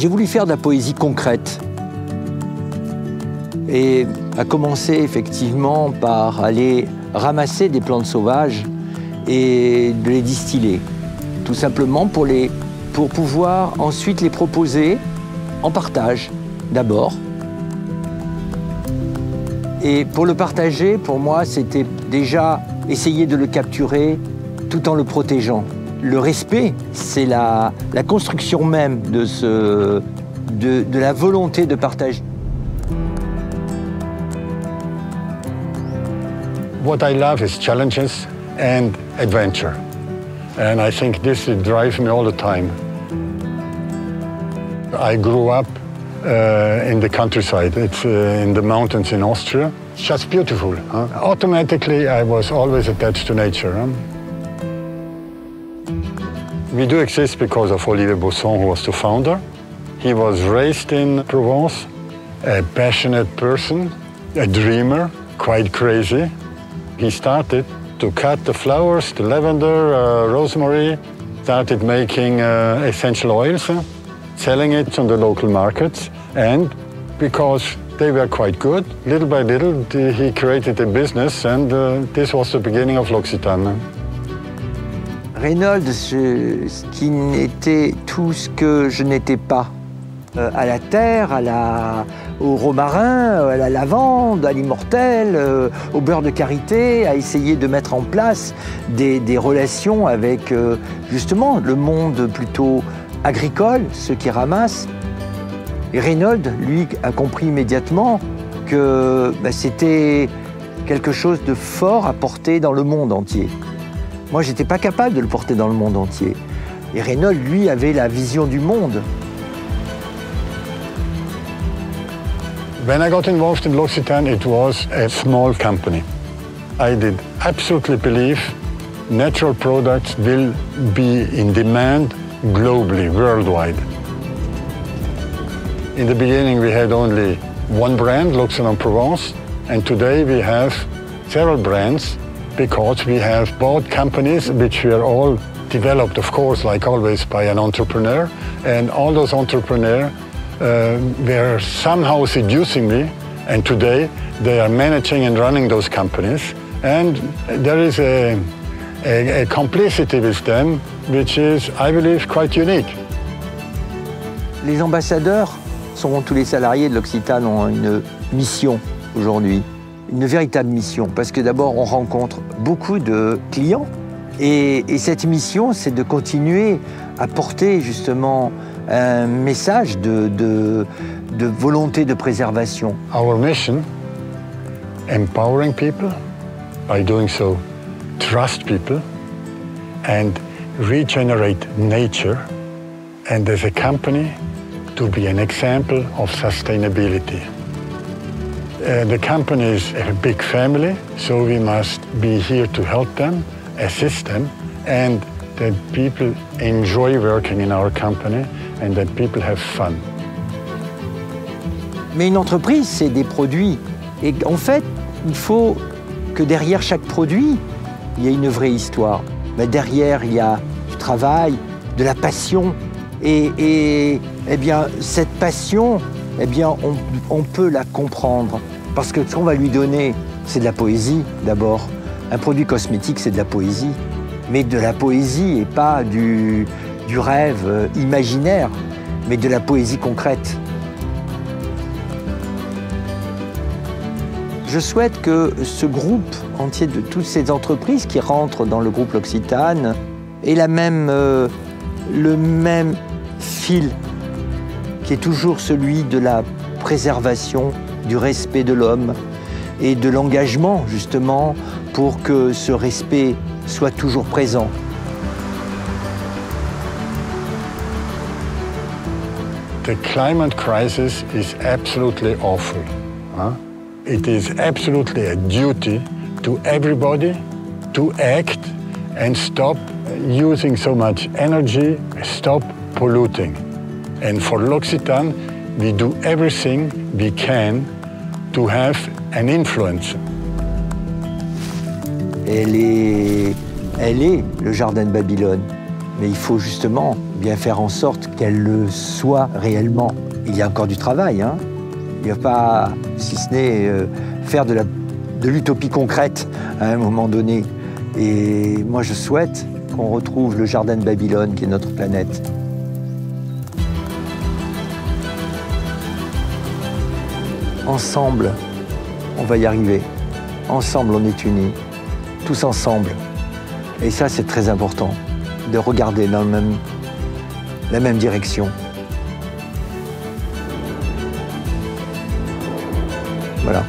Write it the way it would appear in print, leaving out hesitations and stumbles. J'ai voulu faire de la poésie concrète. Et à commencer effectivement par aller ramasser des plantes sauvages et de les distiller. Tout simplement pour pouvoir ensuite les proposer en partage d'abord. Et pour le partager, pour moi, c'était déjà essayer de le capturer tout en le protégeant. Le respect, c'est la construction même de la volonté de partager. What I love is challenges and adventure. And I think this drives me all the time. I grew up in the countryside. It's in the mountains in Austria. It's just beautiful. Huh? Automatically, I was always attached to nature. Huh? We do exist because of Olivier Baussan, who was the founder. He was raised in Provence, a passionate person, a dreamer, quite crazy. He started to cut the flowers, the lavender, rosemary, started making essential oils, selling it on the local markets. And because they were quite good, little by little, he created a business, and this was the beginning of L'Occitane. Reynolds, ce qui n'était tout ce que je n'étais pas. À la terre, au romarin, à la lavande, à l'immortel, au beurre de karité, à essayer de mettre en place des relations avec justement le monde plutôt agricole, ceux qui ramassent. Et Reynolds, lui, a compris immédiatement que c'était quelque chose de fort à porter dans le monde entier. Moi, j'étais pas capable de le porter dans le monde entier. Et Reynolds, lui, avait la vision du monde. When I got involved in L'Occitane, it was a small company. I did absolutely believe natural products will be in demand globally, worldwide. In the beginning, we had only one brand, L'Occitane en Provence, and today we have several brands because we have bought companies which were all developed, of course, like always, by an entrepreneur, and all those entrepreneurs they are somehow seducing me, and today they are managing and running those companies, and there is a complicity with them which is, I believe, quite unique. Les ambassadeurs seront tous les salariés de l'Occitane ont une mission aujourd'hui, une véritable mission, parce que d'abord on rencontre beaucoup de clients, et cette mission c'est de continuer à porter justement un message de volonté de préservation. Our mission, empowering people, by doing so, trust people, and regenerate nature, and as a company, to be an example of sustainability. The company is a big family, so we must be here to help them, assist them, and that people enjoy working in our company and that people have fun. Mais une entreprise, c'est des produits. Et en fait, il faut que derrière chaque produit, il y ait une vraie histoire. Mais derrière, il y a du travail, de la passion. Et eh bien, cette passion, eh bien, on peut la comprendre. Parce que ce qu'on va lui donner, c'est de la poésie d'abord. Un produit cosmétique, c'est de la poésie. Mais de la poésie et pas du rêve imaginaire, mais de la poésie concrète. Je souhaite que ce groupe entier de toutes ces entreprises qui rentrent dans le groupe L'Occitane ait le même fil, qui est toujours celui de la préservation, du respect de l'homme et de l'engagement justement pour que ce respect soit toujours présent. The climate crisis is absolutely awful. Huh? It is absolutely a duty to everybody to act and stop using so much energy, stop polluting. And for L'Occitane, we do everything we can to have an influence. Elle est le jardin de Babylone. mais il faut justement bien faire en sorte qu'elle le soit réellement. Il y a encore du travail, hein. Il n'y a pas, si ce n'est faire de l'utopie concrète à un moment donné. Et moi, je souhaite qu'on retrouve le jardin de Babylone, qui est notre planète. Ensemble, on va y arriver. Ensemble, on est unis. Tous ensemble. Et ça, c'est très important, de regarder dans la même direction. Voilà.